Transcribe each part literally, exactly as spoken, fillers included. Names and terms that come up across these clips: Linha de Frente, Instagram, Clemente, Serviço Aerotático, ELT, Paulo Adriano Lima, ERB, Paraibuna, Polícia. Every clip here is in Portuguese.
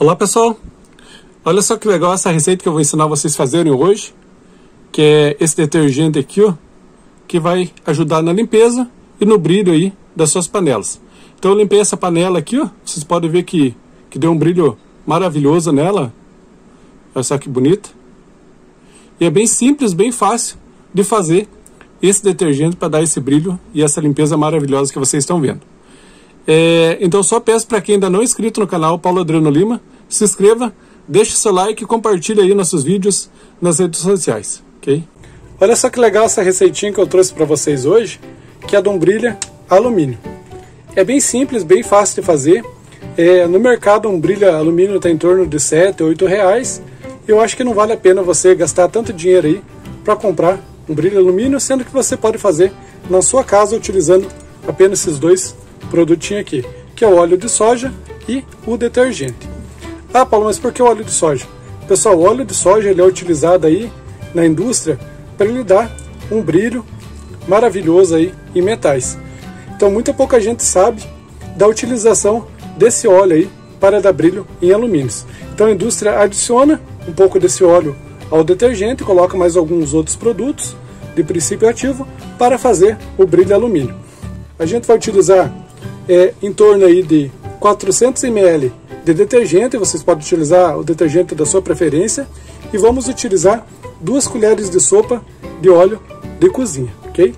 Olá pessoal, olha só que legal essa receita que eu vou ensinar vocês a fazerem hoje, que é esse detergente aqui, ó, que vai ajudar na limpeza e no brilho aí das suas panelas. Então eu limpei essa panela aqui, ó, vocês podem ver que, que deu um brilho maravilhoso nela, olha só que bonita. E é bem simples, bem fácil de fazer esse detergente para dar esse brilho e essa limpeza maravilhosa que vocês estão vendo. É, então só peço para quem ainda não é inscrito no canal Paulo Adriano Lima, se inscreva, deixe seu like e compartilhe aí nossos vídeos nas redes sociais, ok? Olha só que legal essa receitinha que eu trouxe para vocês hoje, que é a umbrilha alumínio. É bem simples, bem fácil de fazer. É, no mercado a umbrilha alumínio está em torno de sete, oito reais. Eu acho que não vale a pena você gastar tanto dinheiro aí para comprar umbrilha alumínio, sendo que você pode fazer na sua casa utilizando apenas esses dois produtinho aqui, que é o óleo de soja e o detergente. Ah, Paulo, mas por que o óleo de soja? Pessoal, o óleo de soja ele é utilizado aí na indústria para ele dar um brilho maravilhoso aí em metais. Então, muita pouca gente sabe da utilização desse óleo aí para dar brilho em alumínios. Então, a indústria adiciona um pouco desse óleo ao detergente, coloca mais alguns outros produtos de princípio ativo para fazer o brilho alumínio. A gente vai utilizar É, em torno aí de quatrocentos mililitros de detergente, vocês podem utilizar o detergente da sua preferência, e vamos utilizar duas colheres de sopa de óleo de cozinha, ok?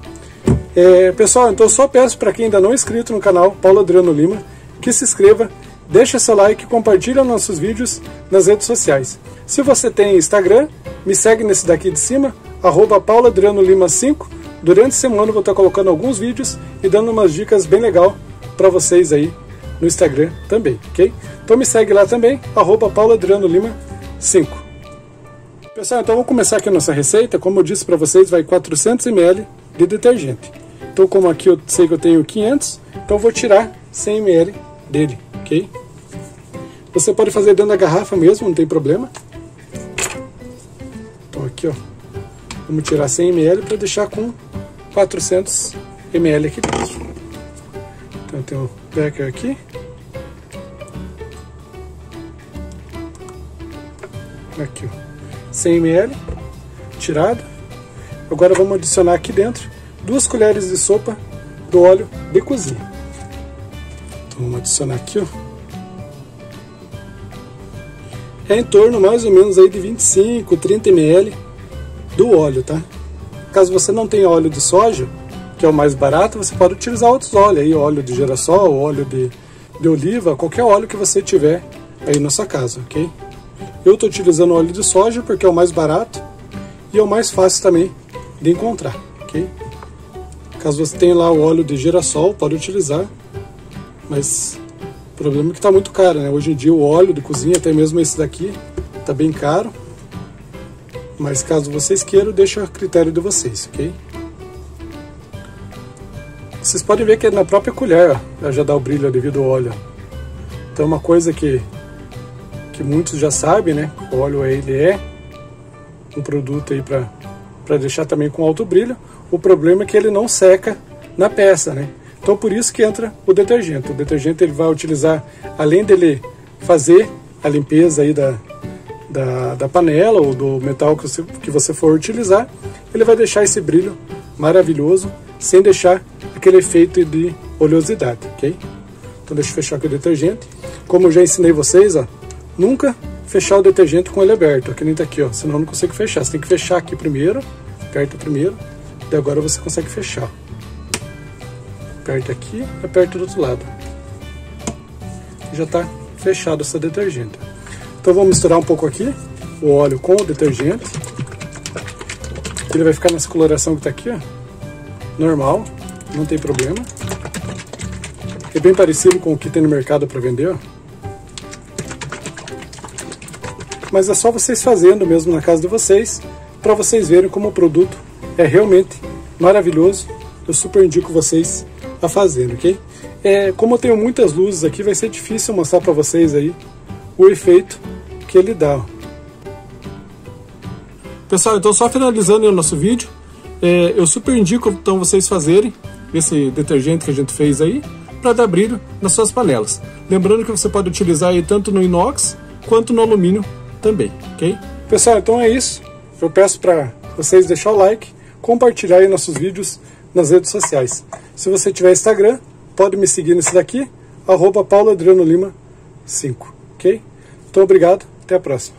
É, pessoal, então só peço para quem ainda não é inscrito no canal Paulo Adriano Lima, que se inscreva, deixa seu like, compartilha nossos vídeos nas redes sociais. Se você tem Instagram, me segue nesse daqui de cima, arroba Paulo Adriano Lima cinco, durante a semana eu vou estar colocando alguns vídeos e dando umas dicas bem legais para vocês aí no Instagram também, ok? Então me segue lá também, arroba Paulo Adriano Lima cinco. Pessoal, então vamos começar aqui a nossa receita. Como eu disse para vocês, vai quatrocentos mililitros de detergente. Então como aqui eu sei que eu tenho quinhentos, então eu vou tirar cem mililitros dele, ok? Você pode fazer dentro da garrafa mesmo, não tem problema. Então aqui, ó, vamos tirar cem mililitros para deixar com quatrocentos mililitros aqui dentro. Então tem um becker aqui. Aqui, ó. cem mililitros. Tirado. Agora vamos adicionar aqui dentro duas colheres de sopa do óleo de cozinha. Então vamos adicionar aqui, ó. É em torno mais ou menos aí de vinte e cinco, trinta mililitros do óleo, tá? Caso você não tenha óleo de soja, que é o mais barato, você pode utilizar outros óleos aí, óleo de girassol, óleo de, de oliva, qualquer óleo que você tiver aí na sua casa, ok? Eu estou utilizando óleo de soja porque é o mais barato e é o mais fácil também de encontrar, ok? Caso você tenha lá o óleo de girassol, pode utilizar, mas o problema é que está muito caro, né? Hoje em dia o óleo de cozinha, até mesmo esse daqui, está bem caro, mas caso vocês queiram, deixa a critério de vocês, ok? Vocês podem ver que na própria colher, ó, já dá o brilho devido ao óleo. Então é uma coisa que, que muitos já sabem, né? O óleo ele é um produto aí para deixar também com alto brilho. O problema é que ele não seca na peça, né? Então por isso que entra o detergente. O detergente ele vai utilizar, além dele fazer a limpeza aí da, da, da panela ou do metal que você, que você for utilizar, ele vai deixar esse brilho maravilhoso, sem deixar aquele efeito de oleosidade, ok? Então deixa eu fechar aqui o detergente. Como eu já ensinei vocês, ó, nunca fechar o detergente com ele aberto, que nem tá aqui, ó, senão eu não consigo fechar. Você tem que fechar aqui primeiro, aperta primeiro, e agora você consegue fechar. Aperta aqui, aperta do outro lado. Já tá fechado essa detergente. Então vamos misturar um pouco aqui o óleo com o detergente. Ele vai ficar nessa coloração que tá aqui, ó. Normal, não tem problema. É bem parecido com o que tem no mercado para vender, ó. Mas é só vocês fazendo mesmo na casa de vocês, para vocês verem como o produto é realmente maravilhoso. Eu super indico vocês a fazerem, ok? É, como eu tenho muitas luzes aqui, vai ser difícil mostrar para vocês aí o efeito que ele dá, ó. Pessoal, então só finalizando o nosso vídeo. É, eu super indico então vocês fazerem esse detergente que a gente fez aí para dar brilho nas suas panelas. Lembrando que você pode utilizar aí tanto no inox quanto no alumínio também, ok? Pessoal, então é isso. Eu peço para vocês deixar o like, compartilhar nossos vídeos nas redes sociais. Se você tiver Instagram, pode me seguir nesse daqui, arroba Paulo Adriano Lima cinco, ok? Então, obrigado, até a próxima.